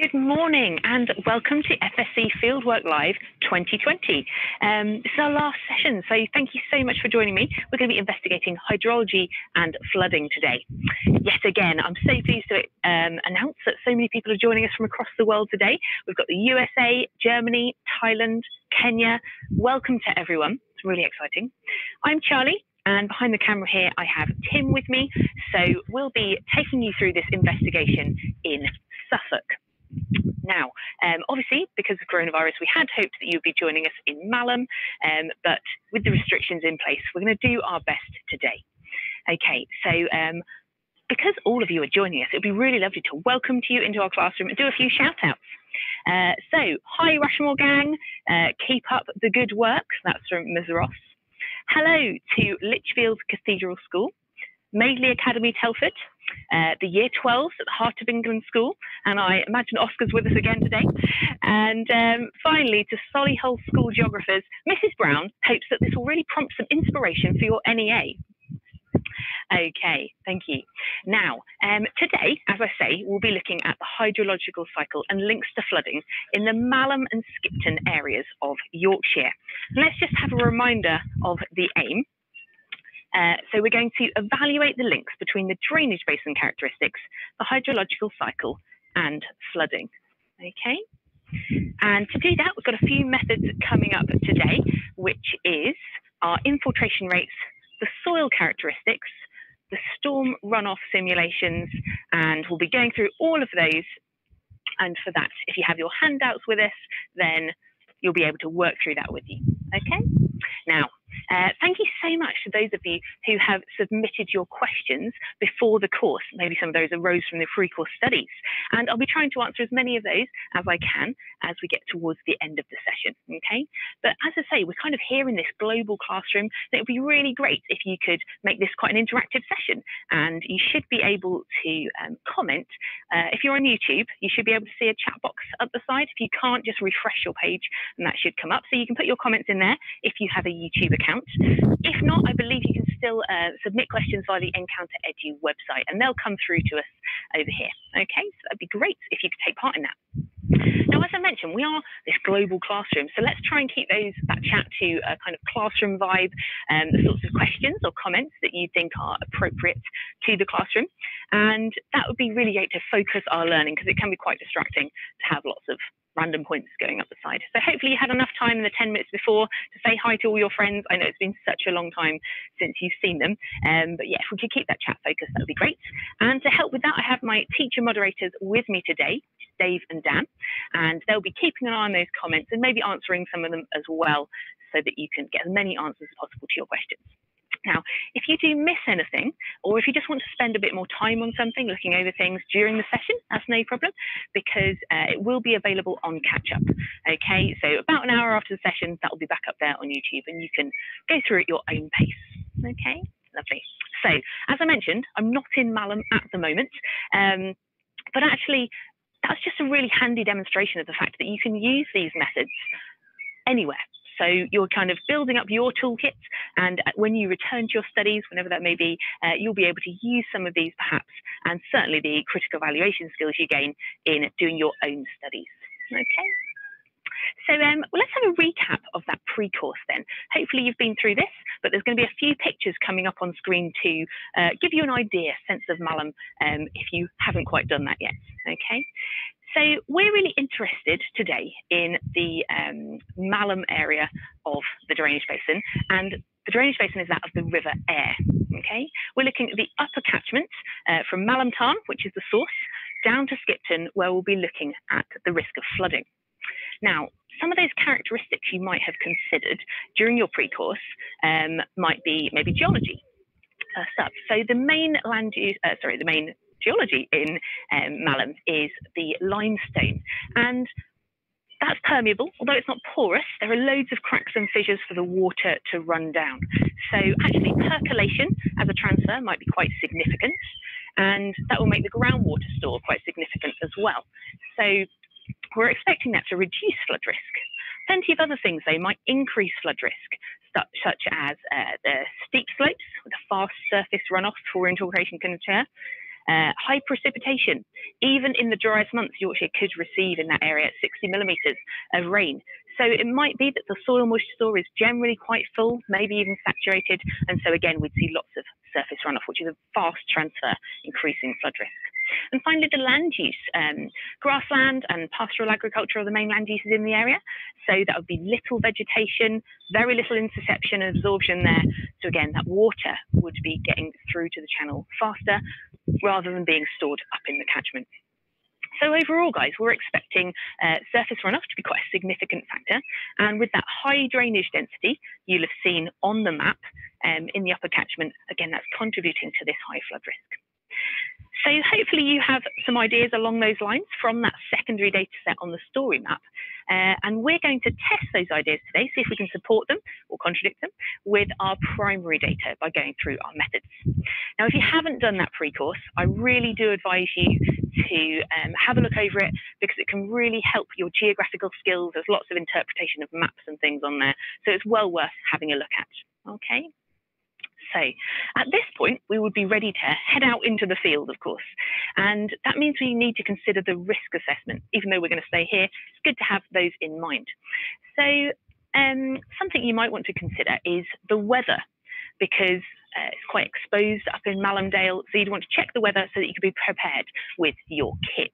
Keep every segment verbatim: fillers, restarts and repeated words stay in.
Good morning and welcome to F S C Fieldwork Live twenty twenty. Um, this is our last session, so thank you so much for joining me. We're going to be investigating hydrology and flooding today. Yet again, I'm so pleased to um, announce that so many people are joining us from across the world today. We've got the U S A, Germany, Thailand, Kenya. Welcome to everyone. It's really exciting. I'm Charlie. And behind the camera here, I have Tim with me. So we'll be taking you through this investigation in Suffolk. Now, um, obviously, because of coronavirus, we had hoped that you'd be joining us in Malham. Um, but with the restrictions in place, we're going to do our best today. OK, so um, because all of you are joining us, it'd be really lovely to welcome you into our classroom and do a few shout outs. Uh, so hi, Rushmore gang. Uh, keep up the good work. That's from Miz Ross. Hello to Lichfield Cathedral School, Maidley Academy, Telford, uh, the Year twelves at the Heart of England School, and I imagine Oscar's with us again today. And um, finally to Solihull School Geographers, Missus Brown hopes that this will really prompt some inspiration for your N E A. Okay, thank you. Now, um, today, as I say, we'll be looking at the hydrological cycle and links to flooding in the Malham and Skipton areas of Yorkshire. And let's just have a reminder of the aim. Uh, so we're going to evaluate the links between the drainage basin characteristics, the hydrological cycle, and flooding. Okay. And to do that, we've got a few methods coming up today, which is our infiltration rates, the soil characteristics, the storm runoff simulations, and we'll be going through all of those. And for that, if you have your handouts with us, then you'll be able to work through that with you. Okay? Now, uh, thank you so much to those of you who have submitted your questions before the course. Maybe some of those arose from the free course studies. And I'll be trying to answer as many of those as I can as we get towards the end of the session. Okay? But as I say, we're kind of here in this global classroom. It would be really great if you could make this quite an interactive session. And you should be able to um, comment. Uh, if you're on YouTube, you should be able to see a chat box up the side. If you can't, just refresh your page and that should come up. So you can put your comments in there if you have a YouTube account. If not, I believe you can still uh, submit questions via the Encounter Edu website and they'll come through to us over here. Okay, so that'd be great if you could take part in that. Now, as I mentioned, we are this global classroom, so let's try and keep those that chat to a kind of classroom vibe, and um, the sorts of questions or comments that you think are appropriate to the classroom. And that would be really great to focus our learning because it can be quite distracting to have lots of random points going up the side. So hopefully you had enough time in the ten minutes before to say hi to all your friends. I know it's been such a long time since you've seen them. Um, but yeah, if we could keep that chat focused, that would be great. And to help with that, I have my teacher moderators with me today, Dave and Dan, and they'll be keeping an eye on those comments and maybe answering some of them as well so that you can get as many answers as possible to your questions. Now, if you do miss anything, or if you just want to spend a bit more time on something, looking over things during the session, that's no problem, because uh, it will be available on catch-up, okay? So about an hour after the session, that will be back up there on YouTube, and you can go through at your own pace, okay? Lovely. So, as I mentioned, I'm not in Malham at the moment, um, but actually, that's just a really handy demonstration of the fact that you can use these methods anywhere. So you're kind of building up your toolkit, and when you return to your studies, whenever that may be, uh, you'll be able to use some of these perhaps, and certainly the critical evaluation skills you gain in doing your own studies. Okay. So um, well, let's have a recap of that pre-course then. Hopefully you've been through this, but there's going to be a few pictures coming up on screen to uh, give you an idea, sense of Malham, um, if you haven't quite done that yet. Okay. So we're really interested today in the um, Malham area of the drainage basin, and the drainage basin is that of the River Aire. Okay, we're looking at the upper catchment uh, from Malham Tarn, which is the source, down to Skipton, where we'll be looking at the risk of flooding. Now, some of those characteristics you might have considered during your pre-course um, might be maybe geology. First up, so the main land use, uh, sorry, the main geology in um, Malham is the limestone, and that's permeable. Although it's not porous, there are loads of cracks and fissures for the water to run down. So actually percolation as a transfer might be quite significant, and that will make the groundwater store quite significant as well. So we're expecting that to reduce flood risk. Plenty of other things, though, might increase flood risk, such as uh, the steep slopes with a fast surface runoff for infiltration can occur. Uh, high precipitation, even in the driest months, Yorkshire could receive in that area sixty millimetres of rain. So it might be that the soil moisture store is generally quite full, maybe even saturated. And so again, we'd see lots of surface runoff, which is a fast transfer, increasing flood risk. And finally, the land use. Um, grassland and pastoral agriculture are the main land uses in the area. So that would be little vegetation, very little interception and absorption there. So again, that water would be getting through to the channel faster rather than being stored up in the catchment. So overall, guys, we're expecting uh, surface runoff to be quite a significant factor. And with that high drainage density you'll have seen on the map um, in the upper catchment, again, that's contributing to this high flood risk. So hopefully you have some ideas along those lines from that secondary data set on the story map. Uh, and we're going to test those ideas today, see if we can support them or contradict them with our primary data by going through our methods. Now, if you haven't done that pre-course, I really do advise you to um, have a look over it, because it can really help your geographical skills. There's lots of interpretation of maps and things on there. So it's well worth having a look at, okay? So at this point, we would be ready to head out into the field, of course. And that means we need to consider the risk assessment. Even though we're going to stay here, it's good to have those in mind. So um, something you might want to consider is the weather, because uh, it's quite exposed up in Malham. So you'd want to check the weather so that you could be prepared with your kit.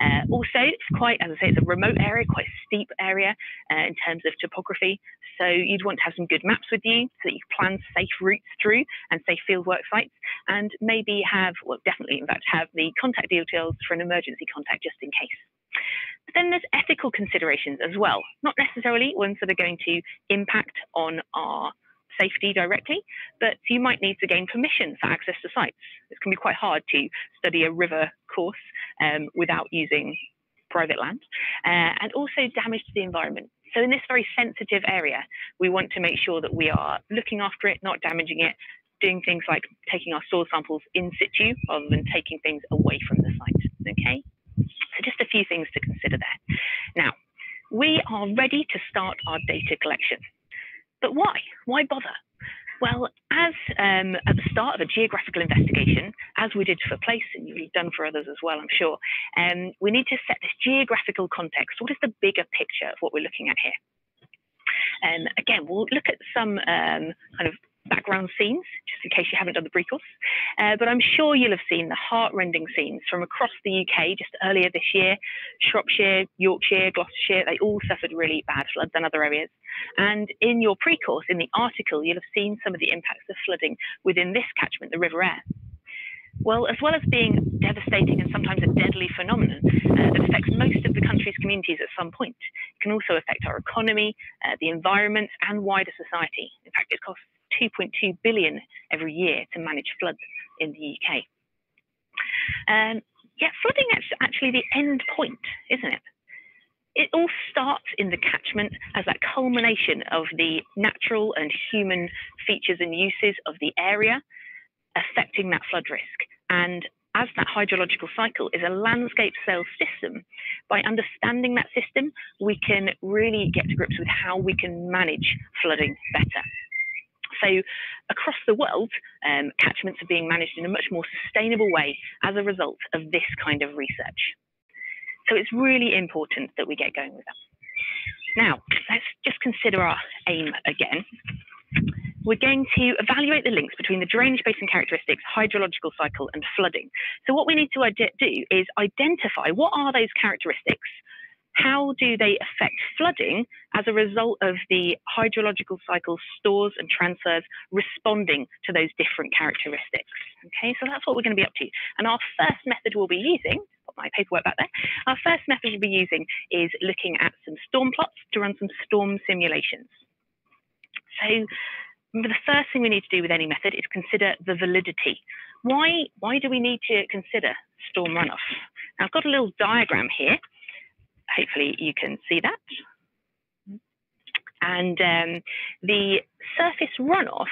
Uh, also, it's quite, as I say, it's a remote area, quite a steep area uh, in terms of topography. So you'd want to have some good maps with you so that you plan safe routes through and safe fieldwork sites, and maybe have, well, definitely, in fact, have the contact details for an emergency contact just in case. But then there's ethical considerations as well, not necessarily ones that are going to impact on our safety directly, but you might need to gain permission for access to sites. It can be quite hard to study a river course um, without using private land, uh, and also damage to the environment. So in this very sensitive area, we want to make sure that we are looking after it, not damaging it, doing things like taking our soil samples in situ rather than taking things away from the site, okay? So just a few things to consider there. Now, we are ready to start our data collection. But why? Why bother? Well, as um, at the start of a geographical investigation, as we did for place, and you've done for others as well, I'm sure, um, we need to set this geographical context. What is the bigger picture of what we're looking at here? Um, again, we'll look at some um, kind of background scenes, just in case you haven't done the pre-course. Uh, but I'm sure you'll have seen the heart-rending scenes from across the U K just earlier this year. Shropshire, Yorkshire, Gloucestershire, they all suffered really bad floods and other areas. And in your pre-course, in the article, you'll have seen some of the impacts of flooding within this catchment, the River Aire. Well, as well as being devastating and sometimes a deadly phenomenon uh, that affects most of the country's communities at some point, it can also affect our economy, uh, the environment, and wider society. In fact, it costs two point two billion every year to manage floods in the U K. Um, yeah, flooding is actually the end point, isn't it? It all starts in the catchment as that culmination of the natural and human features and uses of the area affecting that flood risk. And as that hydrological cycle is a landscape cell system, by understanding that system, we can really get to grips with how we can manage flooding better. So across the world, um, catchments are being managed in a much more sustainable way as a result of this kind of research. So it's really important that we get going with that. Now, let's just consider our aim again. We're going to evaluate the links between the drainage basin characteristics, hydrological cycle, and flooding. So what we need to do is identify what are those characteristics. How do they affect flooding as a result of the hydrological cycle stores and transfers responding to those different characteristics? Okay, so that's what we're going to be up to. And our first method we'll be using, got my paperwork back there, our first method we'll be using is looking at some storm plots to run some storm simulations. So the first thing we need to do with any method is consider the validity. Why, why do we need to consider storm runoff? Now, I've got a little diagram here. Hopefully you can see that. And um, the surface runoff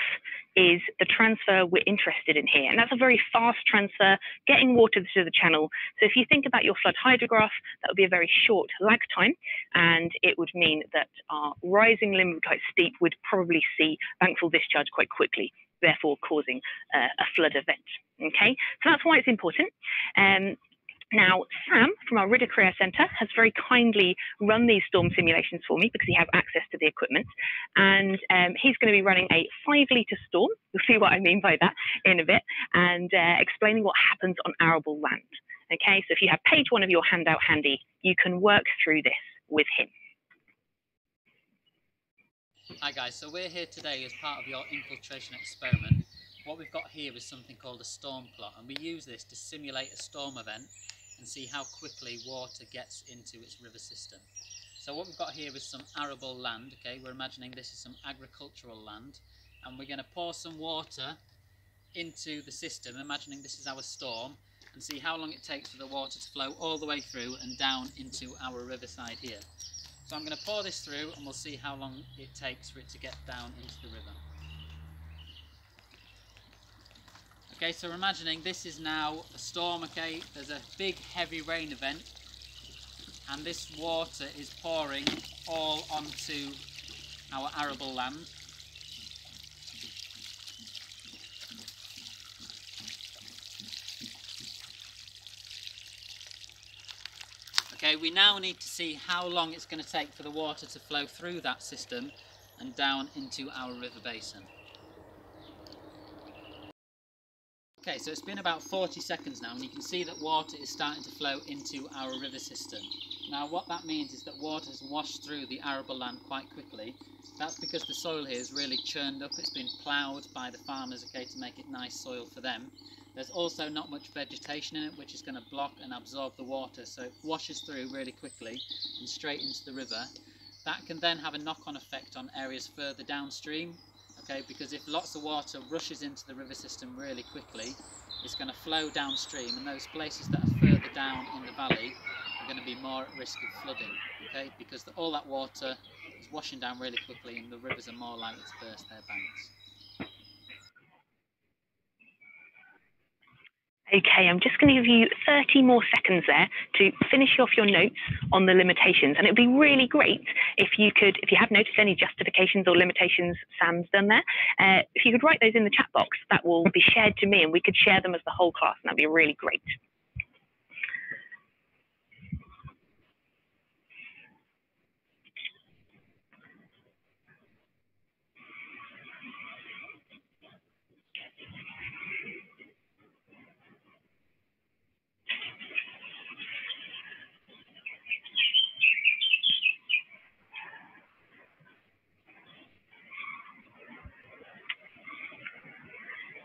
is the transfer we're interested in here. And that's a very fast transfer, getting water to the channel. So if you think about your flood hydrograph, that would be a very short lag time. And it would mean that our rising limb would be quite steep, would probably see bankful discharge quite quickly therefore causing uh, a flood event. Okay, so that's why it's important. Um, Now, Sam from our Ridder Career Centre has very kindly run these storm simulations for me because he has access to the equipment. And um, he's going to be running a five litre storm. You'll see what I mean by that in a bit. And uh, explaining what happens on arable land. Okay, so if you have page one of your handout handy, you can work through this with him. Hi guys, so we're here today as part of your infiltration experiment. What we've got here is something called a storm plot, and we use this to simulate a storm event and see how quickly water gets into its river system. So what we've got here is some arable land, okay, we're imagining this is some agricultural land, and we're going to pour some water into the system, imagining this is our storm, and see how long it takes for the water to flow all the way through and down into our riverside here. So I'm going to pour this through and we'll see how long it takes for it to get down into the river. Okay, so we're imagining this is now a storm, okay, there's a big heavy rain event and this water is pouring all onto our arable land. Okay, we now need to see how long it's going to take for the water to flow through that system and down into our river basin. Okay, so it's been about forty seconds now and you can see that water is starting to flow into our river system. Now what that means is that water has washed through the arable land quite quickly. That's because the soil here is really churned up, it's been ploughed by the farmers, okay, to make it nice soil for them. There's also not much vegetation in it which is going to block and absorb the water, so it washes through really quickly and straight into the river. That can then have a knock-on effect on areas further downstream. Okay, because if lots of water rushes into the river system really quickly, it's going to flow downstream and those places that are further down in the valley are going to be more at risk of flooding, okay, because the, all that water is washing down really quickly and the rivers are more likely to burst their banks. Okay, I'm just going to give you thirty more seconds there to finish off your notes on the limitations. And it'd be really great if you could, if you have noticed any justifications or limitations Sam's done there, uh, if you could write those in the chat box, that will be shared to me and we could share them as the whole class, and that'd be really great.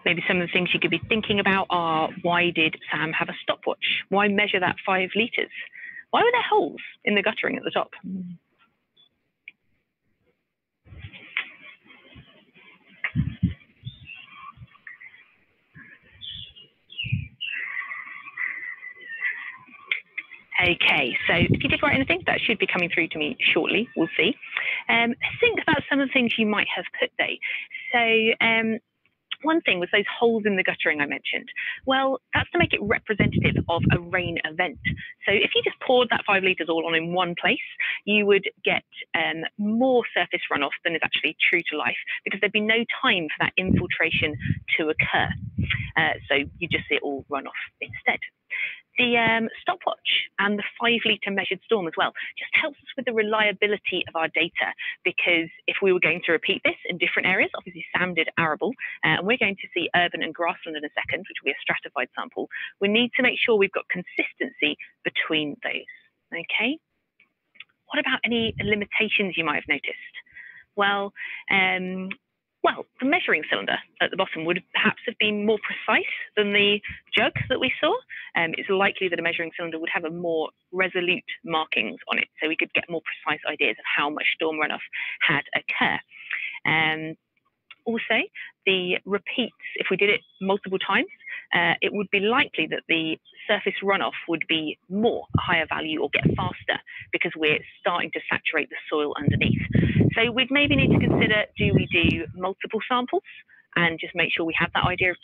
Maybe some of the things you could be thinking about are, why did Sam have a stopwatch? Why measure that five litres? Why were there holes in the guttering at the top? Okay, so if you did write anything, that should be coming through to me shortly, we'll see. Um, think about some of the things you might have put there. So, um, one thing was those holes in the guttering I mentioned. Well, that's to make it representative of a rain event. So if you just poured that five litres all on in one place, you would get um, more surface runoff than is actually true to life, because there'd be no time for that infiltration to occur. Uh, so you just see it all run off instead. The um, stopwatch and the five litre measured storm as well just helps us with the reliability of our data, because if we were going to repeat this in different areas, obviously Sam did arable, uh, and we're going to see urban and grassland in a second, which will be a stratified sample. We need to make sure we've got consistency between those. Okay. What about any limitations you might have noticed? Well, um, Well, the measuring cylinder at the bottom would perhaps have been more precise than the jug that we saw. Um, it's likely that a measuring cylinder would have a more resolute markings on it, so we could get more precise ideas of how much storm runoff had occurred. Um, also, the repeats, if we did it multiple times, uh, it would be likely that the surface runoff would be more, a higher value, or get faster, because we're starting to saturate the soil underneath. So we'd maybe need to consider, do we do multiple samples and just make sure we have that idea of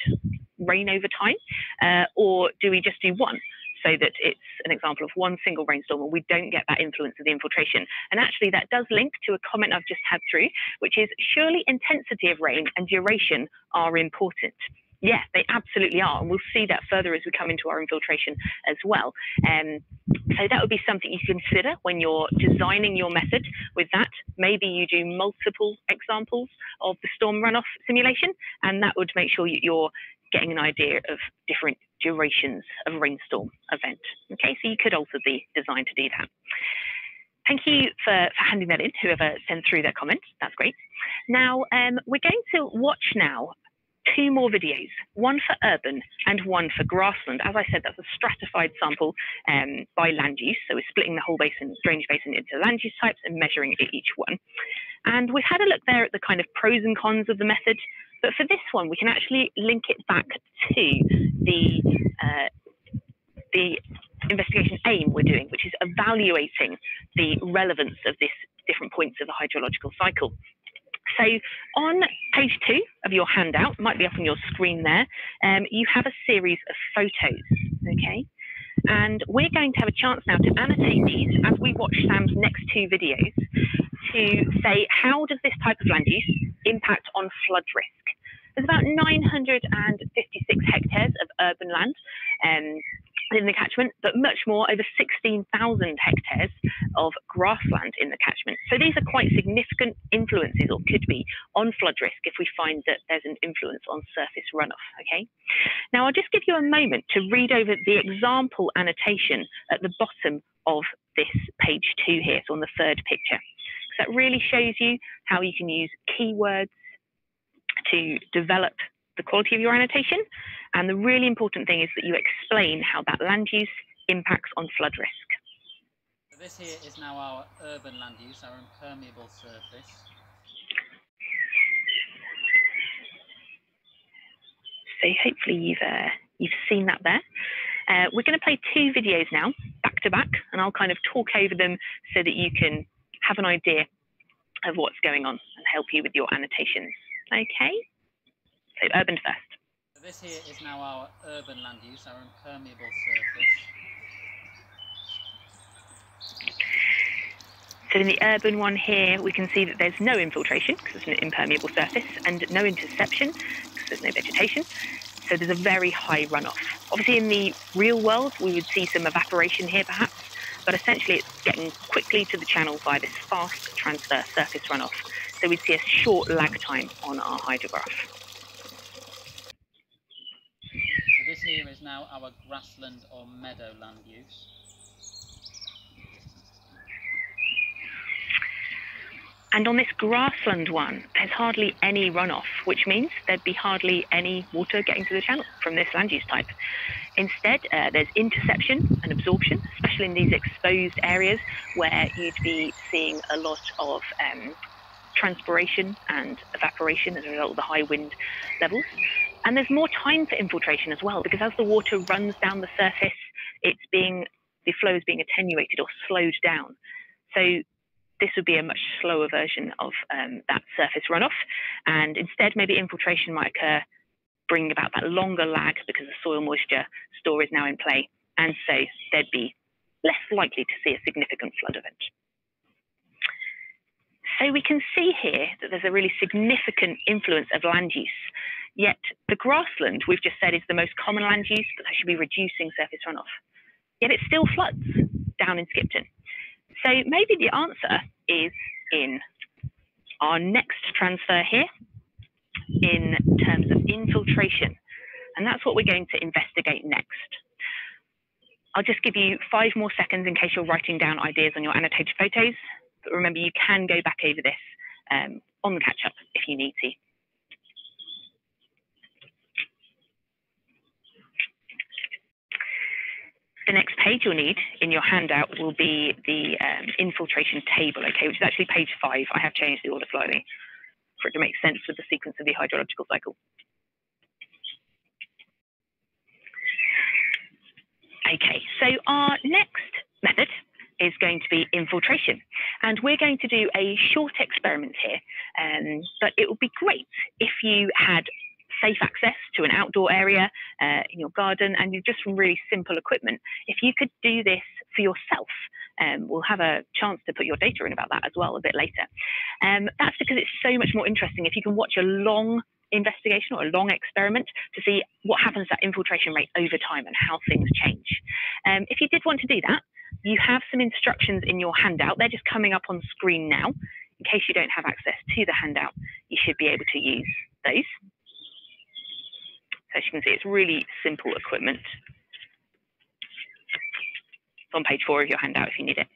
rain over time, uh, or do we just do one? so that it's an example of one single rainstorm and we don't get that influence of the infiltration. And actually that does link to a comment I've just had through, which is surely intensity of rain and duration are important. Yeah, they absolutely are. And we'll see that further as we come into our infiltration as well. Um, so that would be something you consider when you're designing your method with that. Maybe you do multiple examples of the storm runoff simulation, and that would make sure you're getting an idea of different durations of a rainstorm event. Okay, so you could alter the design to do that. Thank you for, for handing that in, whoever sent through that comment. That's great. Now, um, we're going to watch now two more videos, one for urban and one for grassland. As I said, that's a stratified sample um, by land use. So we're splitting the whole basin, drainage basin, into land use types and measuring each one. And we've had a look there at the kind of pros and cons of the method. But for this one, we can actually link it back to the, uh, the investigation aim we're doing, which is evaluating the relevance of these different points of the hydrological cycle. So on page two of your handout, might be up on your screen there, um, you have a series of photos, okay? And we're going to have a chance now to annotate these as we watch Sam's next two videos to say, how does this type of land use impact on flood risk? There's about nine hundred fifty-six hectares of urban land um, in the catchment, but much more, over sixteen thousand hectares of grassland in the catchment. So these are quite significant influences, or could be, on flood risk if we find that there's an influence on surface runoff. Okay. Now, I'll just give you a moment to read over the example annotation at the bottom of this page two here, so on the third picture. So that really shows you how you can use keywords to develop the quality of your annotation. And the really important thing is that you explain how that land use impacts on flood risk. So this here is now our urban land use, our impermeable surface. So hopefully you've, uh, you've seen that there. Uh, we're going to play two videos now, back to back, and I'll kind of talk over them so that you can have an idea of what's going on and help you with your annotations. Okay, so urban first. So this here is now our urban land use, our impermeable surface. So in the urban one here, we can see that there's no infiltration because it's an impermeable surface, and no interception because there's no vegetation. So there's a very high runoff. Obviously in the real world, we would see some evaporation here perhaps, but essentially it's getting quickly to the channel by this fast transfer surface runoff. So we see a short lag time on our hydrograph. So this here is now our grassland or meadow land use. And on this grassland one, there's hardly any runoff, which means there'd be hardly any water getting to the channel from this land use type. Instead, uh, there's interception and absorption, especially in these exposed areas where you'd be seeing a lot of um, transpiration and evaporation as a result of the high wind levels. And there's more time for infiltration as well, because as the water runs down the surface, it's being, the flow is being attenuated or slowed down. So this would be a much slower version of um, that surface runoff. And instead, maybe infiltration might occur, bringing about that longer lag because the soil moisture store is now in play. And so they'd be less likely to see a significant flood event. So we can see here that there's a really significant influence of land use. Yet the grassland, we've just said, is the most common land use, but that should be reducing surface runoff. Yet it still floods down in Skipton. So maybe the answer is in our next transfer here in terms of infiltration. And that's what we're going to investigate next. I'll just give you five more seconds in case you're writing down ideas on your annotated photos. But remember, you can go back over this um, on the catch-up if you need to. The next page you'll need in your handout will be the um, infiltration table, okay, which is actually page five. I have changed the order slightly for it to make sense with the sequence of the hydrological cycle. Okay, so our next method is going to be infiltration. And we're going to do a short experiment here, um, but it would be great if you had safe access to an outdoor area uh, in your garden, and you're just from really simple equipment. If you could do this for yourself, um, we'll have a chance to put your data in about that as well a bit later. Um, that's because it's so much more interesting if you can watch a long investigation or a long experiment to see what happens to that infiltration rate over time and how things change. Um, if you did want to do that, you have some instructions in your handout. They're just coming up on screen now. In case you don't have access to the handout, you should be able to use those. So as you can see, it's really simple equipment. It's on page four of your handout if you need it.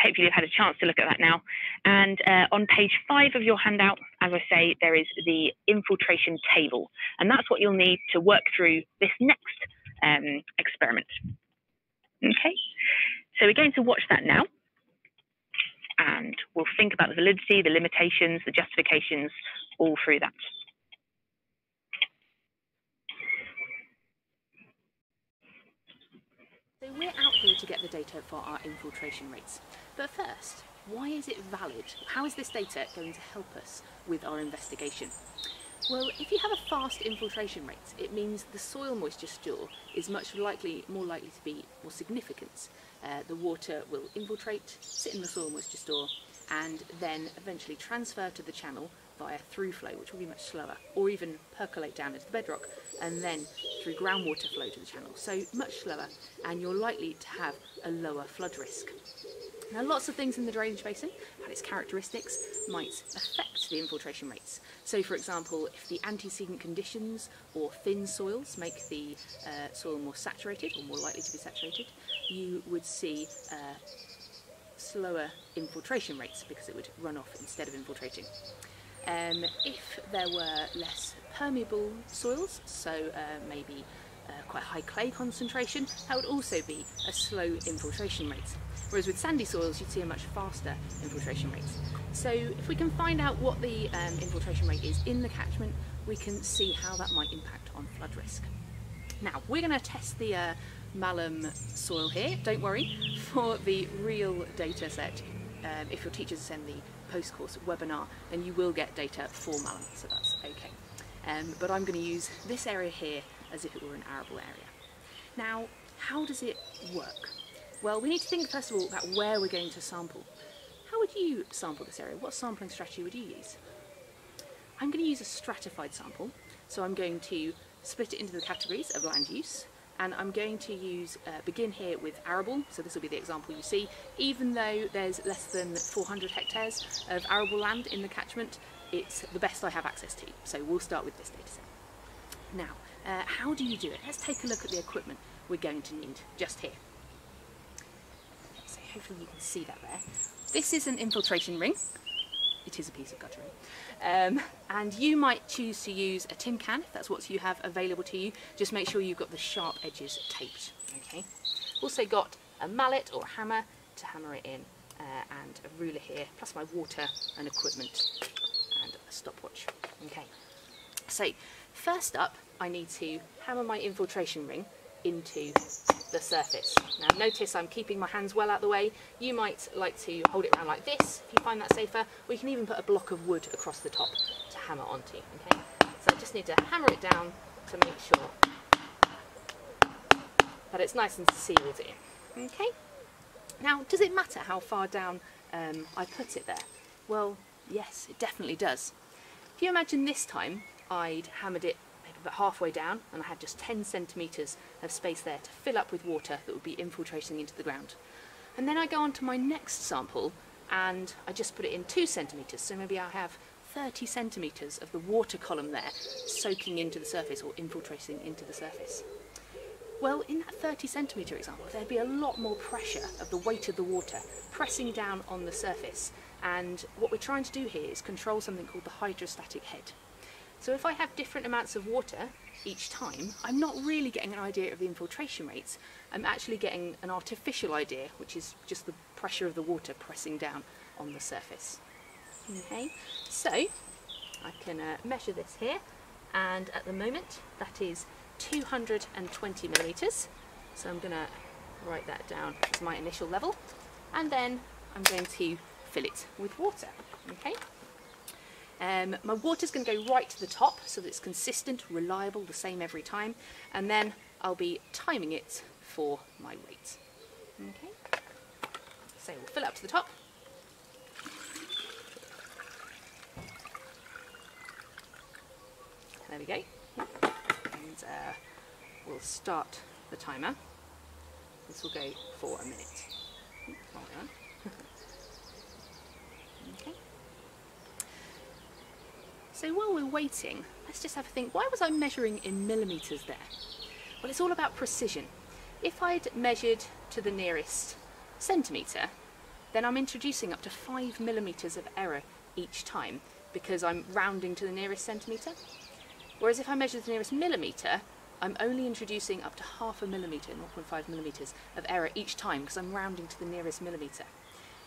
Hopefully you've had a chance to look at that now. And uh, on page five of your handout, as I say, there is the infiltration table. And that's what you'll need to work through this next um, experiment. Okay, so we're going to watch that now. And we'll think about the validity, the limitations, the justifications, all through that. So we're out here to get the data for our infiltration rates. But first, why is it valid? How is this data going to help us with our investigation? Well, if you have a fast infiltration rate, it means the soil moisture store is much likely, more likely to be more significant. Uh, the water will infiltrate, sit in the soil moisture store, and then eventually transfer to the channel via through flow, which will be much slower, or even percolate down into the bedrock, and then through groundwater flow to the channel. So much slower, and you're likely to have a lower flood risk. Now, lots of things in the drainage basin and its characteristics might affect the infiltration rates. So, for example, if the antecedent conditions or thin soils make the uh, soil more saturated or more likely to be saturated, you would see uh, slower infiltration rates because it would run off instead of infiltrating. Um, if there were less permeable soils, so uh, maybe uh, quite high clay concentration, that would also be a slow infiltration rate. Whereas with sandy soils, you'd see a much faster infiltration rate. So if we can find out what the um, infiltration rate is in the catchment, we can see how that might impact on flood risk. Now, we're going to test the uh, Malham soil here, don't worry, for the real data set. Um, if your teachers send the post-course webinar, then you will get data for Malham, so that's okay. Um, but I'm going to use this area here as if it were an arable area. Now, how does it work? Well, we need to think first of all about where we're going to sample. How would you sample this area? What sampling strategy would you use? I'm going to use a stratified sample, so I'm going to split it into the categories of land use, and I'm going to use uh, begin here with arable, so this will be the example you see. Even though there's less than four hundred hectares of arable land in the catchment, it's the best I have access to, so we'll start with this data set. Now, uh, how do you do it? Let's take a look at the equipment we're going to need just here. Hopefully you can see that there. This is an infiltration ring. It is a piece of guttering. Um, and you might choose to use a tin can if that's what you have available to you. Just make sure you've got the sharp edges taped. Okay. Also got a mallet or a hammer to hammer it in, uh, and a ruler here, plus my water and equipment and a stopwatch. Okay. So first up, I need to hammer my infiltration ring into the surface. Now notice I'm keeping my hands well out of the way. You might like to hold it around like this if you find that safer, or you can even put a block of wood across the top to hammer onto. Okay, so I just need to hammer it down to make sure that it's nice and sealed in. Okay, now does it matter how far down um, I put it there? Well, yes, it definitely does. If you imagine this time I'd hammered it about halfway down, and I had just ten centimetres of space there to fill up with water that would be infiltrating into the ground. And then I go on to my next sample and I just put it in two centimetres, so maybe I have thirty centimetres of the water column there soaking into the surface or infiltrating into the surface. Well, in that thirty centimetre example, there'd be a lot more pressure of the weight of the water pressing down on the surface, and what we're trying to do here is control something called the hydrostatic head. So if I have different amounts of water each time, I'm not really getting an idea of the infiltration rates. I'm actually getting an artificial idea, which is just the pressure of the water pressing down on the surface. Okay, so I can uh, measure this here, and at the moment that is two hundred twenty millimetres. So I'm going to write that down as my initial level, and then I'm going to fill it with water. Okay. Um, my water's going to go right to the top so that it's consistent, reliable, the same every time, and then I'll be timing it for my weights. Okay, so we'll fill up to the top. There we go. And uh, we'll start the timer. This will go for a minute. Okay. So while we're waiting, let's just have a think. Why was I measuring in millimetres there? Well, it's all about precision. If I'd measured to the nearest centimetre, then I'm introducing up to five millimetres of error each time because I'm rounding to the nearest centimetre. Whereas if I measure the nearest millimetre, I'm only introducing up to half a millimetre, zero point five millimetres of error each time because I'm rounding to the nearest millimetre.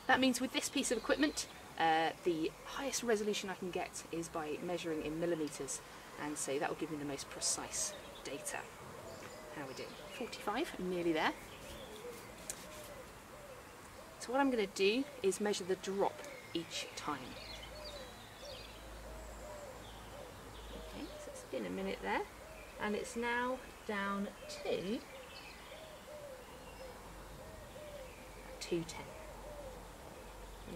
That means with this piece of equipment, uh, the highest resolution I can get is by measuring in millimetres, and so that will give me the most precise data. How are we doing? forty-five, I'm nearly there. So what I'm going to do is measure the drop each time. In a minute there, and it's now down to two ten.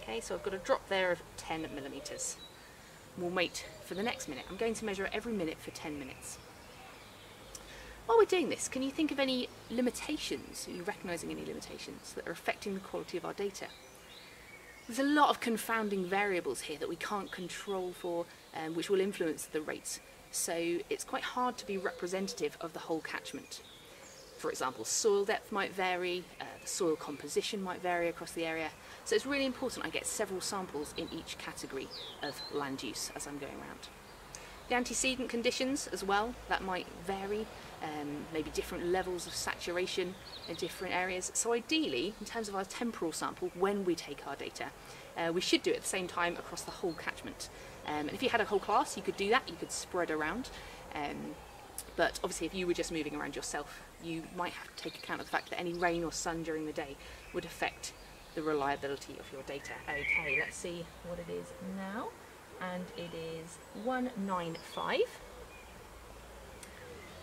Okay, so I've got a drop there of ten millimetres. We'll wait for the next minute. I'm going to measure every minute for ten minutes. While we're doing this, can you think of any limitations? Are you recognising any limitations that are affecting the quality of our data? There's a lot of confounding variables here that we can't control for, um, which will influence the rates. So it's quite hard to be representative of the whole catchment. For example, soil depth might vary, uh, the soil composition might vary across the area. So it's really important I get several samples in each category of land use as I'm going around. The antecedent conditions as well, that might vary, um, maybe different levels of saturation in different areas. So ideally, in terms of our temporal sample, when we take our data, uh, we should do it at the same time across the whole catchment. Um, and if you had a whole class, you could do that, you could spread around. Um, but obviously if you were just moving around yourself, you might have to take account of the fact that any rain or sun during the day would affect the reliability of your data. Okay, let's see what it is now. And it is one ninety-five.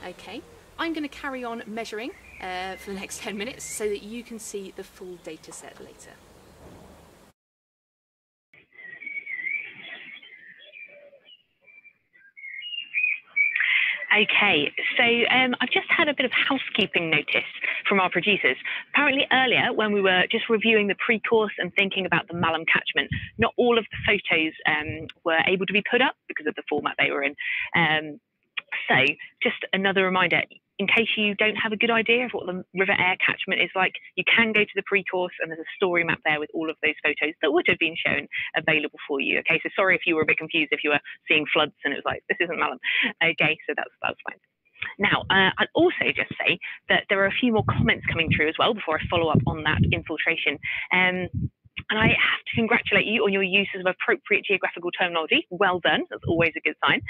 Okay, I'm going to carry on measuring uh, for the next ten minutes so that you can see the full data set later. Okay, so um, I've just had a bit of housekeeping notice from our producers. Apparently earlier, when we were just reviewing the pre-course and thinking about the Malham catchment, not all of the photos um, were able to be put up because of the format they were in. Um, so just another reminder, in case you don't have a good idea of what the River Aire catchment is like, you can go to the pre-course and there's a story map there with all of those photos that would have been shown available for you. Okay, so sorry if you were a bit confused if you were seeing floods and it was like, this isn't Malham. Okay, so that's, that's fine. Now, uh, I'll also just say that there are a few more comments coming through as well before I follow up on that infiltration. Um, And I have to congratulate you on your use of appropriate geographical terminology. Well done. That's always a good sign.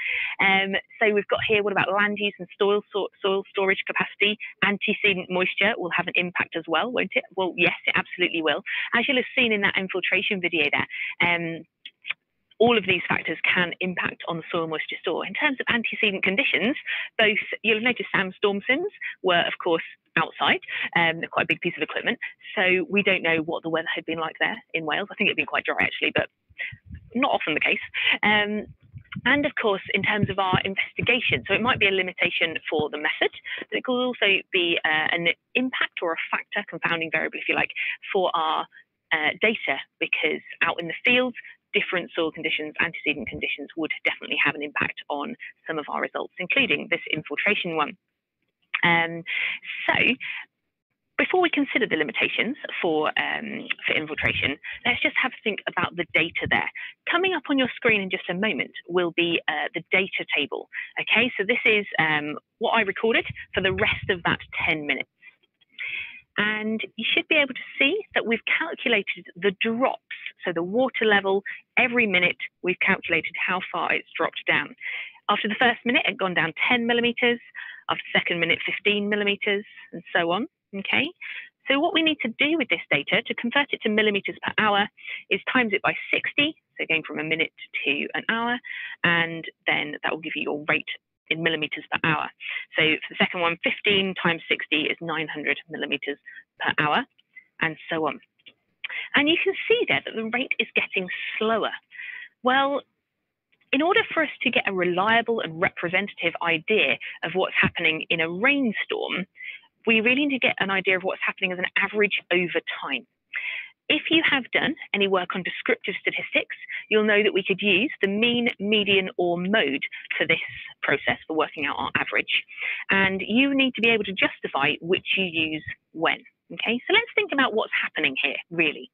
Um, so we've got here, what about land use and soil, so soil storage capacity? Antecedent moisture will have an impact as well, won't it? Well, yes, it absolutely will. As you'll have seen in that infiltration video there, um, all of these factors can impact on the soil moisture store. In terms of antecedent conditions, both, you'll have noticed Sam's storm sims were, of course, outside, um, quite a big piece of equipment. So we don't know what the weather had been like there in Wales. I think it'd been quite dry actually, but not often the case. Um, and of course, in terms of our investigation, so it might be a limitation for the method, but it could also be uh, an impact or a factor, confounding variable if you like, for our uh, data, because out in the field, different soil conditions, antecedent conditions would definitely have an impact on some of our results, including this infiltration one. Um, so before we consider the limitations for, um, for infiltration, let's just have a think about the data there. Coming up on your screen in just a moment will be uh, the data table. Okay, so this is um, what I recorded for the rest of that ten minutes. And you should be able to see that we've calculated the drops, so the water level, every minute we've calculated how far it's dropped down. After the first minute, it had gone down ten millimetres, after the second minute, fifteen millimetres, and so on, okay? So what we need to do with this data to convert it to millimetres per hour is times it by sixty, so so going from a minute to an hour, and then that will give you your rate in millimetres per hour. So for the second one, fifteen times sixty is nine hundred millimetres per hour, and so on. And you can see there that the rate is getting slower. Well, in order for us to get a reliable and representative idea of what's happening in a rainstorm, we really need to get an idea of what's happening as an average over time. If you have done any work on descriptive statistics, you'll know that we could use the mean, median, or mode for this process for working out our average. And you need to be able to justify which you use when. Okay, so let's think about what's happening here, really.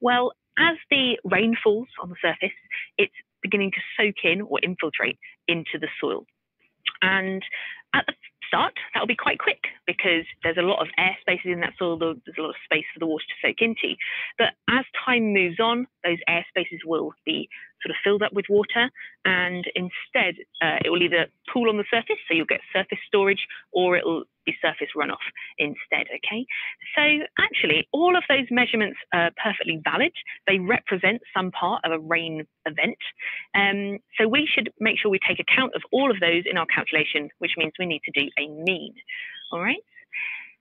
Well, as the rain falls on the surface, it's beginning to soak in or infiltrate into the soil. And at the start, that'll be quite quick because there's a lot of air spaces in that soil, there's a lot of space for the water to soak into. But as time moves on, those air spaces will be sort of filled up with water, and instead uh, it will either pool on the surface, so you'll get surface storage, or it'll be surface runoff instead, okay? So actually, all of those measurements are perfectly valid. They represent some part of a rain event. Um, so we should make sure we take account of all of those in our calculation, which means we need to do a mean, all right?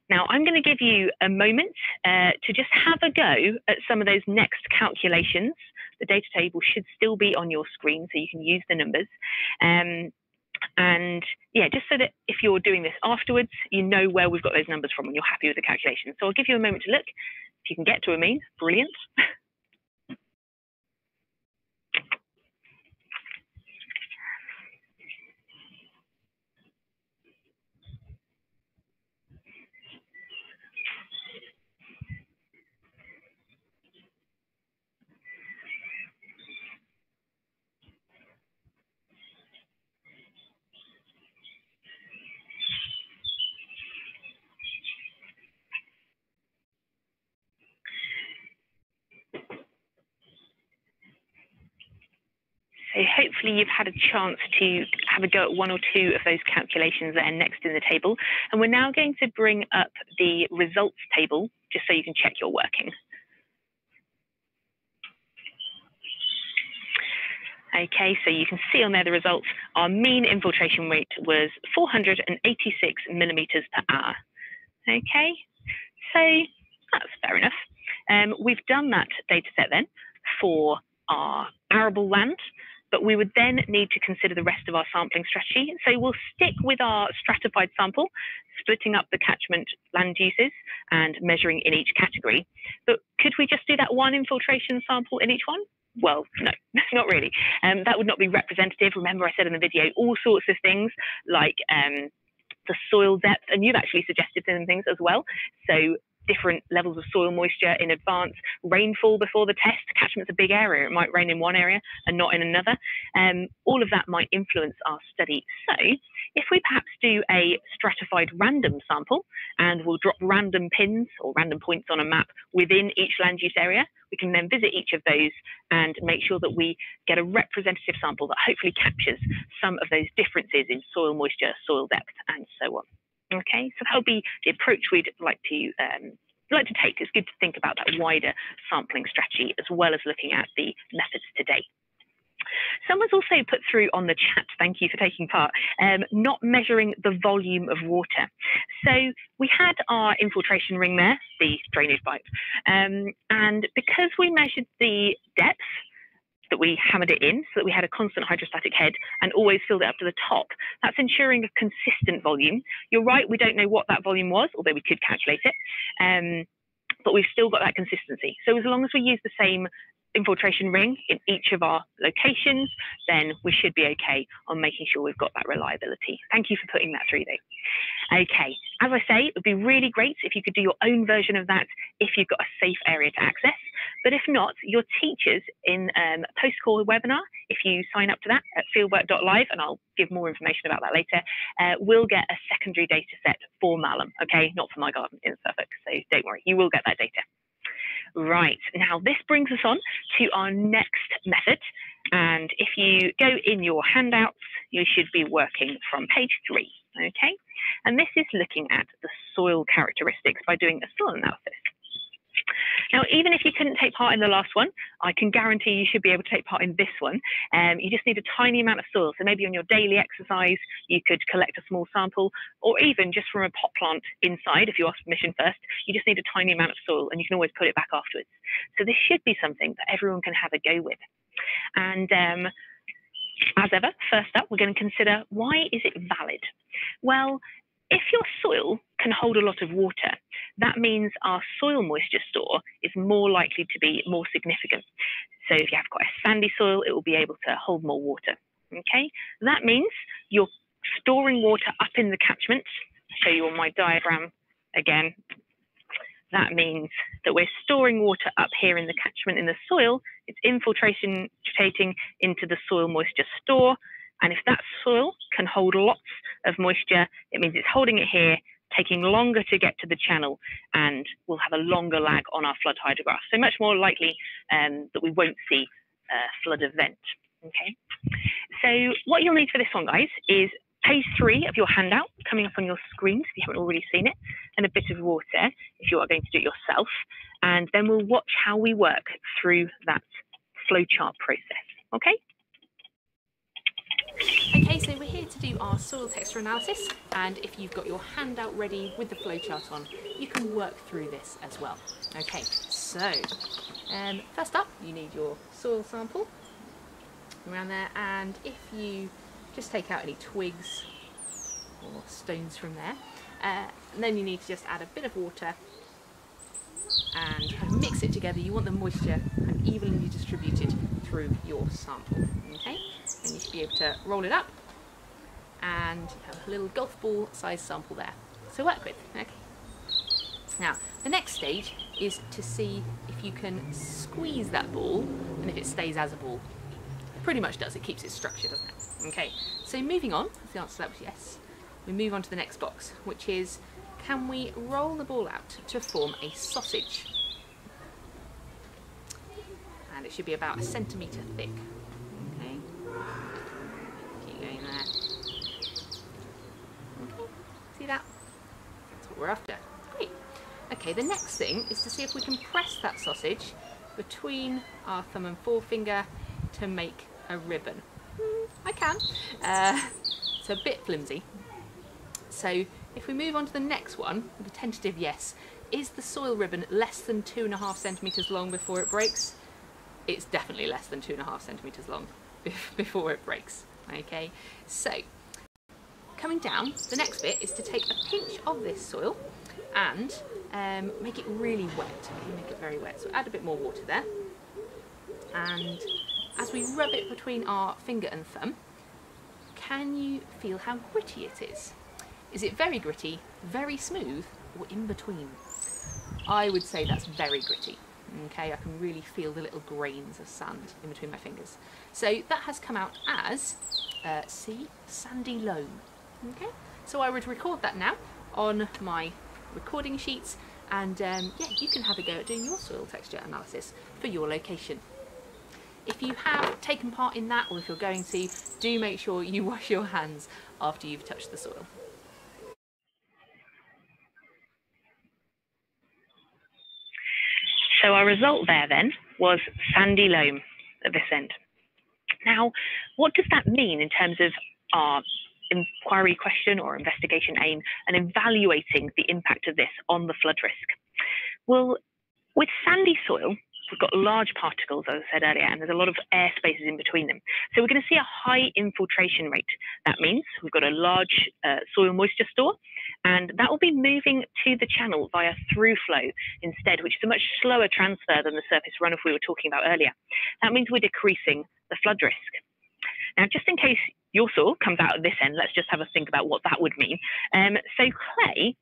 Now, I'm going to give you a moment uh, to just have a go at some of those next calculations. The data table should still be on your screen, so you can use the numbers. Um, and yeah, just so that if you're doing this afterwards, you know where we've got those numbers from and you're happy with the calculation. So I'll give you a moment to look. If you can get to a mean, brilliant. So hopefully you've had a chance to have a go at one or two of those calculations there next in the table. And we're now going to bring up the results table, just so you can check your working. Okay, so you can see on there the results. Our mean infiltration rate was four hundred eighty-six millimetres per hour. Okay, so that's fair enough. Um, we've done that data set then for our arable land, but we would then need to consider the rest of our sampling strategy. So we'll stick with our stratified sample, splitting up the catchment land uses and measuring in each category. But could we just do that one infiltration sample in each one? Well, no, not really. Um, that would not be representative. Remember, I said in the video, all sorts of things like um, the soil depth, and you've actually suggested some things as well. So different levels of soil moisture in advance, rainfall before the test. Catchment's a big area. It might rain in one area and not in another. Um, all of that might influence our study. So if we perhaps do a stratified random sample and we'll drop random pins or random points on a map within each land use area, we can then visit each of those and make sure that we get a representative sample that hopefully captures some of those differences in soil moisture, soil depth, and so on. Okay, so that'll be the approach we'd like to um, like to take. It's good to think about that wider sampling strategy as well as looking at the methods today. Someone's also put through on the chat, thank you for taking part, um, not measuring the volume of water. So we had our infiltration ring there, the drainage pipe, um, and because we measured the depth, that we hammered it in so that we had a constant hydrostatic head and always filled it up to the top. That's ensuring a consistent volume. You're right, we don't know what that volume was, although we could calculate it, um, but we've still got that consistency. So as long as we use the same infiltration ring in each of our locations, then we should be okay on making sure we've got that reliability. Thank you for putting that through though. Okay, as I say, it would be really great if you could do your own version of that if you've got a safe area to access. But if not, your teachers in um, a post-call webinar, if you sign up to that at fieldwork dot live, and I'll give more information about that later, uh, will get a secondary data set for Malham, okay? Not for my garden in Suffolk, so don't worry, you will get that data. Right, now this brings us on to our next method. And if you go in your handouts, you should be working from page three, okay? And this is looking at the soil characteristics by doing a soil analysis. Now, even if you couldn't take part in the last one, I can guarantee you should be able to take part in this one. Um, you just need a tiny amount of soil. So maybe on your daily exercise, you could collect a small sample, or even just from a pot plant inside, if you ask permission first, you just need a tiny amount of soil and you can always put it back afterwards. So this should be something that everyone can have a go with. And um, as ever, first up, we're going to consider, why is it valid? Well, if your soil can hold a lot of water, that means our soil moisture store is more likely to be more significant. So if you have quite a sandy soil, it will be able to hold more water. Okay, that means you're storing water up in the catchment. I'll show you on my diagram again. That means that we're storing water up here in the catchment in the soil. It's infiltrating into the soil moisture store. And if that soil can hold lots of moisture, it means it's holding it here, taking longer to get to the channel, and we'll have a longer lag on our flood hydrograph. So much more likely um, that we won't see a flood event. Okay. So what you'll need for this one, guys, is page three of your handout coming up on your screen, if you haven't already seen it, and a bit of water if you are going to do it yourself. And then we'll watch how we work through that flowchart process. Okay. Okay, so we're here to do our soil texture analysis, and if you've got your handout ready with the flowchart on, you can work through this as well. Okay, so um, first up, you need your soil sample around there, and if you just take out any twigs or stones from there, uh, and then you need to just add a bit of water and mix it together. You want the moisture and evenly distributed through your sample. Okay, and you should be able to roll it up and have a little golf ball size sample there to work with. Okay, now the next stage is to see if you can squeeze that ball and if it stays as a ball. It pretty much does, it keeps its structure, doesn't it? Okay, so moving on, if the answer to that was yes, we move on to the next box, which is, can we roll the ball out to form a sausage? And it should be about a centimetre thick. Okay. Keep going there. Okay. See that? That's what we're after. Great. Okay, the next thing is to see if we can press that sausage between our thumb and forefinger to make a ribbon. Mm, I can. Uh, it's a bit flimsy. So if we move on to the next one, the tentative yes, is the soil ribbon less than two and a half centimetres long before it breaks? It's definitely less than two and a half centimetres long before it breaks. Okay, so coming down, the next bit is to take a pinch of this soil and um, make it really wet. Make it very wet, so add a bit more water there. And as we rub it between our finger and thumb, can you feel how gritty it is? Is it very gritty, very smooth, or in between? I would say that's very gritty. Okay, I can really feel the little grains of sand in between my fingers. So that has come out as, uh, see, sandy loam. Okay, so I would record that now on my recording sheets, and um, yeah, you can have a go at doing your soil texture analysis for your location. If you have taken part in that, or if you're going to, do make sure you wash your hands after you've touched the soil. So our result there then was sandy loam at this end. Now, what does that mean in terms of our inquiry question or investigation aim and evaluating the impact of this on the flood risk? Well, with sandy soil, we've got large particles, as I said earlier, and there's a lot of air spaces in between them. So we're going to see a high infiltration rate. That means we've got a large uh, soil moisture store, and that will be moving to the channel via through flow instead, which is a much slower transfer than the surface runoff we were talking about earlier. That means we're decreasing the flood risk. Now, just in case your soil comes out at this end, let's just have a think about what that would mean. Um, so clay,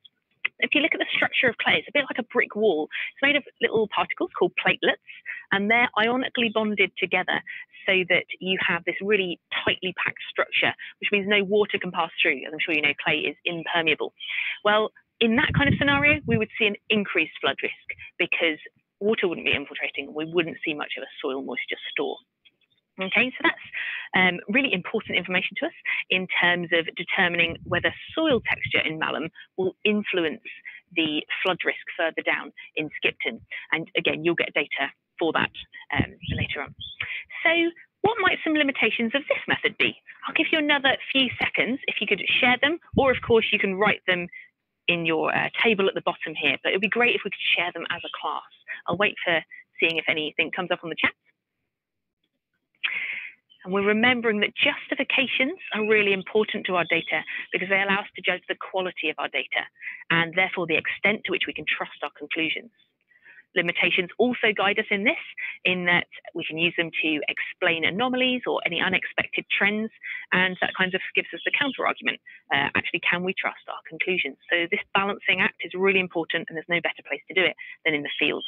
if you look at the structure of clay, it's a bit like a brick wall. It's made of little particles called platelets, and they're ionically bonded together so that you have this really tightly packed structure, which means no water can pass through. As I'm sure you know, clay is impermeable. Well, in that kind of scenario, we would see an increased flood risk because water wouldn't be infiltrating, and we wouldn't see much of a soil moisture store. Okay, so that's um, really important information to us in terms of determining whether soil texture in Malham will influence the flood risk further down in Skipton. And again, you'll get data for that um, later on. So what might some limitations of this method be? I'll give you another few seconds if you could share them, or of course you can write them in your uh, table at the bottom here, but it would be great if we could share them as a class. I'll wait for seeing if anything comes up on the chat. And we're remembering that justifications are really important to our data because they allow us to judge the quality of our data and therefore the extent to which we can trust our conclusions. Limitations also guide us in this, in that we can use them to explain anomalies or any unexpected trends, and that kind of gives us the counter argument. Uh, actually, can we trust our conclusions? So this balancing act is really important, and there's no better place to do it than in the field.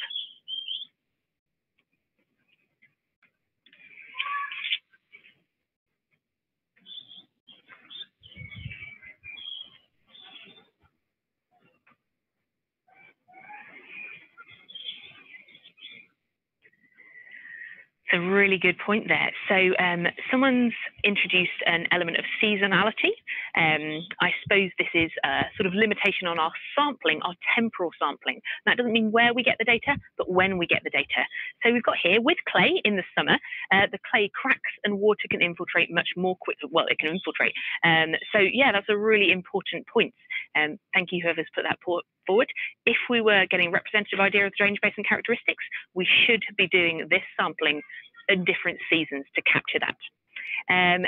A really good point there. So um, someone's introduced an element of seasonality. Um, I suppose this is a sort of limitation on our sampling, our temporal sampling. That doesn't mean where we get the data, but when we get the data. So we've got here with clay in the summer, uh, the clay cracks and water can infiltrate much more quickly. Well, it can infiltrate. Um, so yeah, that's a really important point. Um, thank you, whoever's put that forward. If we were getting representative idea of the range based on characteristics, we should be doing this sampling at different seasons to capture that. Um,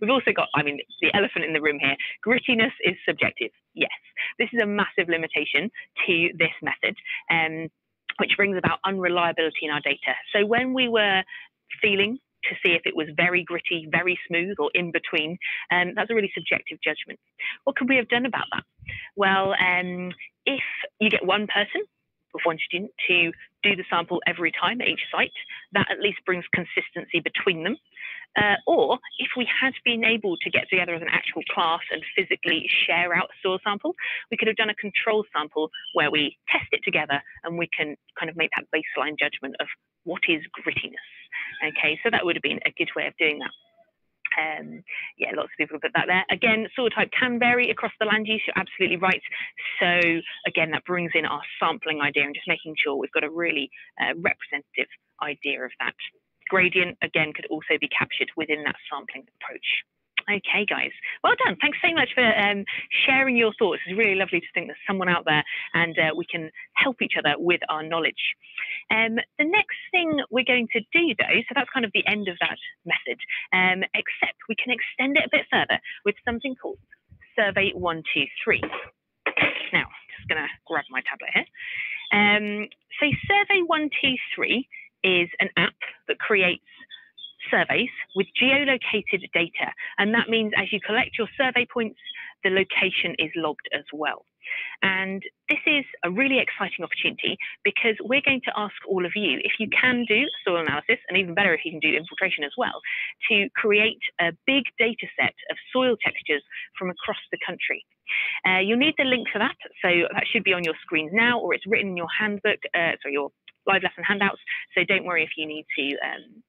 we've also got, I mean, the elephant in the room here, grittiness is subjective. Yes, this is a massive limitation to this method, um, which brings about unreliability in our data. So when we were feeling to see if it was very gritty, very smooth, or in between, um, that's a really subjective judgment. What could we have done about that? Well, um, if you get one person, with one student, to do the sample every time at each site, that at least brings consistency between them. Uh, or if we had been able to get together as an actual class and physically share out a soil sample, we could have done a control sample where we test it together and we can kind of make that baseline judgment of what is grittiness. Okay, so that would have been a good way of doing that. Um, yeah, lots of people put that there. Again, soil type can vary across the land use, you're absolutely right. So again, that brings in our sampling idea and just making sure we've got a really uh, representative idea of that. Gradient, again, could also be captured within that sampling approach. Okay, guys, well done. Thanks so much for um, sharing your thoughts. It's really lovely to think there's someone out there and uh, we can help each other with our knowledge. Um, the next thing we're going to do, though, so that's kind of the end of that method, um, except we can extend it a bit further with something called Survey one two three. Now, just going to grab my tablet here. Um, so Survey one two three is an app that creates surveys with geolocated data, and that means as you collect your survey points, the location is logged as well. And this is a really exciting opportunity because we're going to ask all of you, if you can do soil analysis, and even better if you can do infiltration as well, to create a big data set of soil textures from across the country. Uh, you'll need the link for that, so that should be on your screen now, or it's written in your handbook, uh, sorry, your live lesson handouts, so don't worry if you need to um,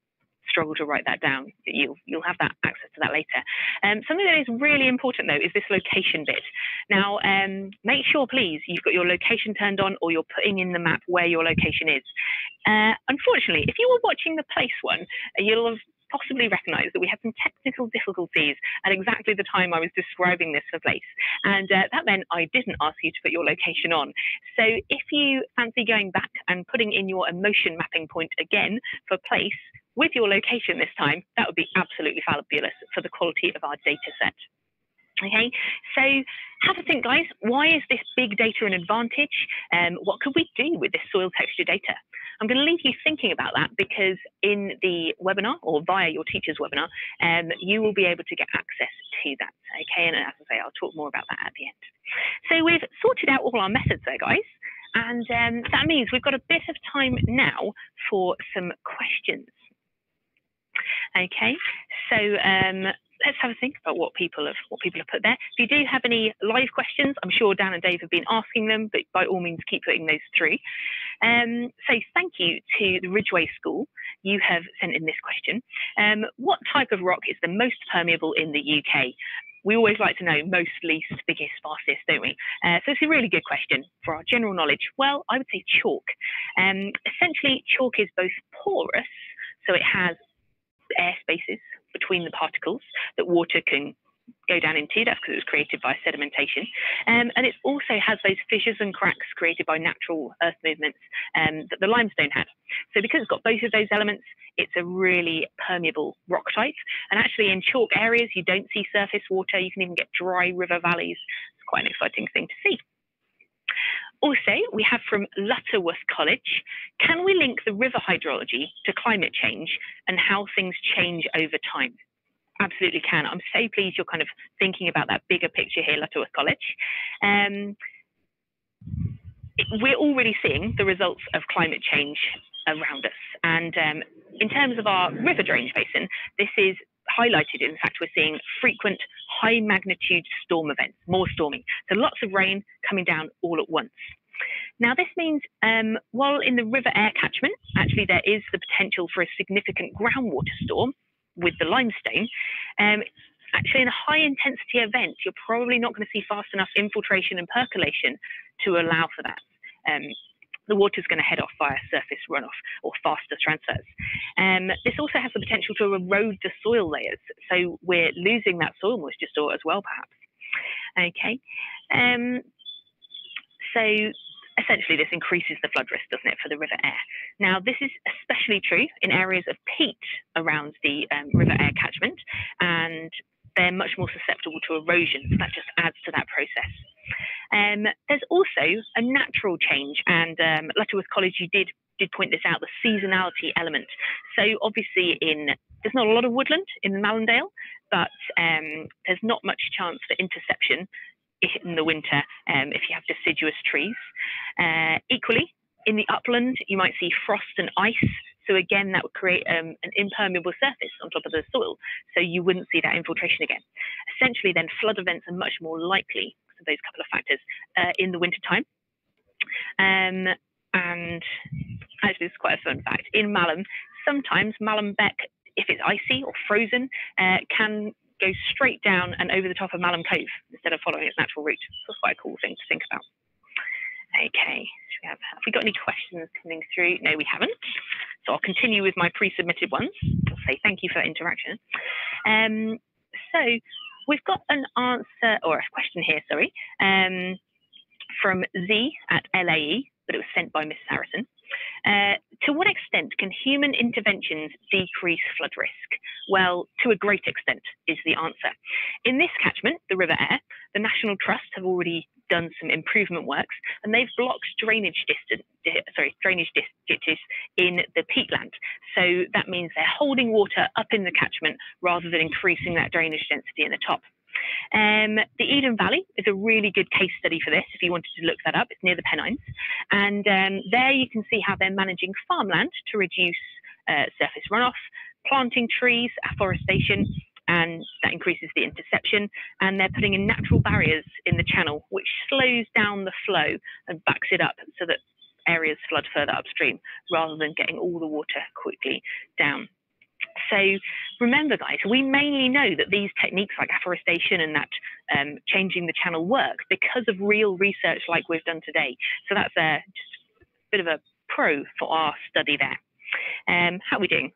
struggle to write that down. You'll, you'll have that access to that later. Um, something that is really important, though, is this location bit. Now, um, make sure, please, you've got your location turned on or you're putting in the map where your location is. Uh, unfortunately, if you were watching the place one, you'll have possibly recognised that we had some technical difficulties at exactly the time I was describing this for place, and uh, that meant I didn't ask you to put your location on. So if you fancy going back and putting in your emotion mapping point again for place, with your location this time, that would be absolutely fabulous for the quality of our data set. Okay, so have a think, guys. Why is this big data an advantage? Um, what could we do with this soil texture data? I'm going to leave you thinking about that because in the webinar or via your teacher's webinar, um, you will be able to get access to that. Okay, and as I say, I'll talk more about that at the end. So we've sorted out all our methods there, guys. And um, that means we've got a bit of time now for some questions. Okay, so um, let's have a think about what people have what people have put there. If you do have any live questions, I'm sure Dan and Dave have been asking them, but by all means keep putting those through. Um, so thank you to the Ridgway School. You have sent in this question. Um, what type of rock is the most permeable in the U K? we always like to know most, least, biggest, fastest, don't we? Uh, so it's a really good question for our general knowledge. Well, I would say chalk. Um, essentially, chalk is both porous, so it has air spaces between the particles that water can go down into. That's because it was created by sedimentation, um, and it also has those fissures and cracks created by natural earth movements um, that the limestone had. So because it's got both of those elements, it's a really permeable rock type. And actually in chalk areas you don't see surface water, you can even get dry river valleys. It's quite an exciting thing to see. Also, we have from Lutterworth College, can we link the river hydrology to climate change and how things change over time? Absolutely can. I'm so pleased you're kind of thinking about that bigger picture here, Lutterworth College. Um, it, we're already seeing the results of climate change around us. And um, in terms of our river drainage basin, this is highlighted. In fact, we're seeing frequent high magnitude storm events, more storming. So lots of rain coming down all at once. Now, this means um, while in the River Aire catchment, actually there is the potential for a significant groundwater storm with the limestone, um, actually in a high intensity event, you're probably not going to see fast enough infiltration and percolation to allow for that. Um, the water's going to head off via surface runoff or faster transfers. Um, this also has the potential to erode the soil layers, so we're losing that soil moisture store as well, perhaps. Okay, um, so essentially this increases the flood risk, doesn't it, for the River Aire. Now, this is especially true in areas of peat around the um, River Aire catchment, and they're much more susceptible to erosion, so that just adds to that process. Um, there's also a natural change, and um, Lutterworth College, you did, did point this out, the seasonality element. So obviously in, there's not a lot of woodland in Mallandale, but um, there's not much chance for interception in the winter um, if you have deciduous trees. Uh, equally, in the upland, you might see frost and ice. So again, that would create um, an impermeable surface on top of the soil. So you wouldn't see that infiltration again. Essentially then, flood events are much more likely, so those couple of factors, uh, in the wintertime. Um, and actually, this is quite a fun fact. In Malham, sometimes Malham Beck, if it's icy or frozen, uh, can go straight down and over the top of Malham Cove instead of following its natural route. So that's quite a cool thing to think about. Okay, should we have, have we got any questions coming through? No, we haven't. So I'll continue with my pre-submitted ones. I'll say thank you for that interaction. Um, so we've got an answer, or a question here, sorry, um, from Z at L A E, but it was sent by Miss Saracen. Uh, to what extent can human interventions decrease flood risk? Well, to a great extent is the answer. In this catchment, the River Aire, the National Trust have already done some improvement works, and they've blocked drainage distance, sorry, drainage ditches in the peatland. So that means they're holding water up in the catchment rather than increasing that drainage density in the top. Um, the Eden Valley is a really good case study for this if you wanted to look that up. It's near the Pennines, and um, there you can see how they're managing farmland to reduce uh, surface runoff, planting trees, afforestation, and that increases the interception, and they're putting in natural barriers in the channel which slows down the flow and backs it up so that areas flood further upstream rather than getting all the water quickly down. So remember, guys, we mainly know that these techniques like afforestation and that um, changing the channel work because of real research like we've done today. So that's a, just a bit of a pro for our study there. Um, how are we doing?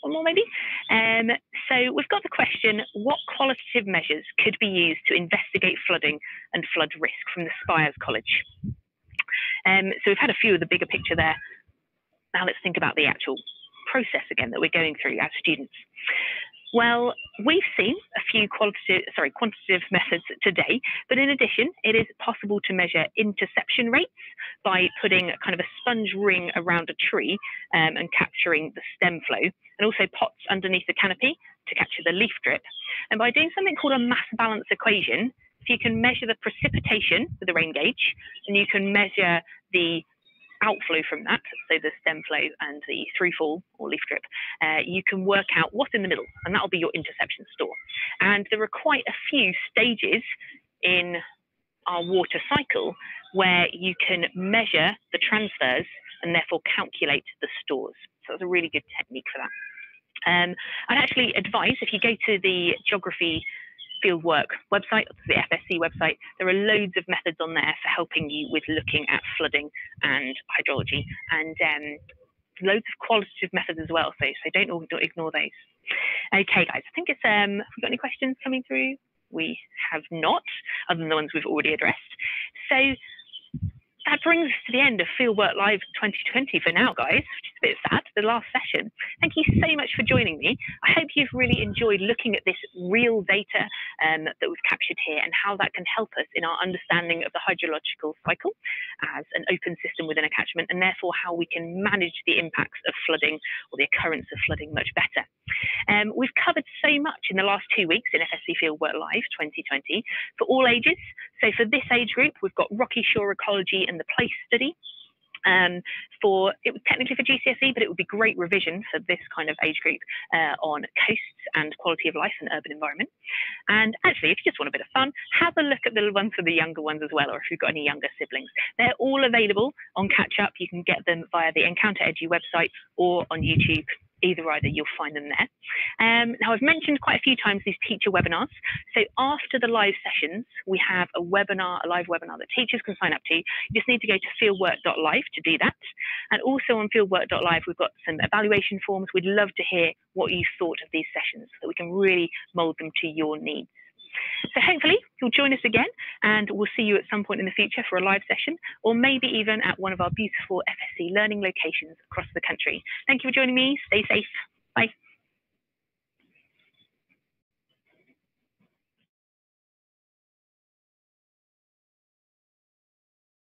One more maybe? Um, so we've got the question, what qualitative measures could be used to investigate flooding and flood risk from the Spires College? Um, so we've had a few of the bigger picture there. Now let's think about the actual process again that we're going through as students. Well, we've seen a few qualitative, sorry, quantitative methods today, but in addition, it is possible to measure interception rates by putting kind of a sponge ring around a tree um, and capturing the stem flow, and also pots underneath the canopy to capture the leaf drip. And by doing something called a mass balance equation, if you can measure the precipitation with a rain gauge, and you can measure the outflow from that, so the stem flow and the through fall or leaf drip, uh, you can work out what's in the middle, and that'll be your interception store. And there are quite a few stages in our water cycle where you can measure the transfers and therefore calculate the stores. So that's a really good technique for that. Um, I'd actually advise, if you go to the geography fieldwork website, the F S C website. There are loads of methods on there for helping you with looking at flooding and hydrology, and um, loads of qualitative methods as well. So, so don't, don't ignore those. Okay, guys, I think it's, um, have we got any questions coming through? We have not, other than the ones we've already addressed. So that brings us to the end of Fieldwork Live twenty twenty for now, guys, which is a bit sad, the last session. Thank you so much for joining me. I hope you've really enjoyed looking at this real data um, that we've captured here and how that can help us in our understanding of the hydrological cycle as an open system within a catchment, and therefore how we can manage the impacts of flooding or the occurrence of flooding much better. Um, we've covered so much in the last two weeks in F S C Fieldwork Live twenty twenty for all ages. So for this age group, we've got rocky shore ecology and the place study. Um, for it was technically for G C S E, but it would be great revision for this kind of age group uh, on coasts and quality of life and urban environment. And actually, if you just want a bit of fun, have a look at the ones for the younger ones as well, or if you've got any younger siblings. They're all available on Catch Up. You can get them via the Encounter Edu website or on YouTube. Either either, you'll find them there. Um, now, I've mentioned quite a few times these teacher webinars. So after the live sessions, we have a webinar, a live webinar that teachers can sign up to. You just need to go to fieldwork dot live to do that. And also on fieldwork dot live, we've got some evaluation forms. We'd love to hear what you thought of these sessions so that we can really mould them to your needs. So hopefully you'll join us again, and we'll see you at some point in the future for a live session, or maybe even at one of our beautiful F S C learning locations across the country. Thank you for joining me. Stay safe. Bye.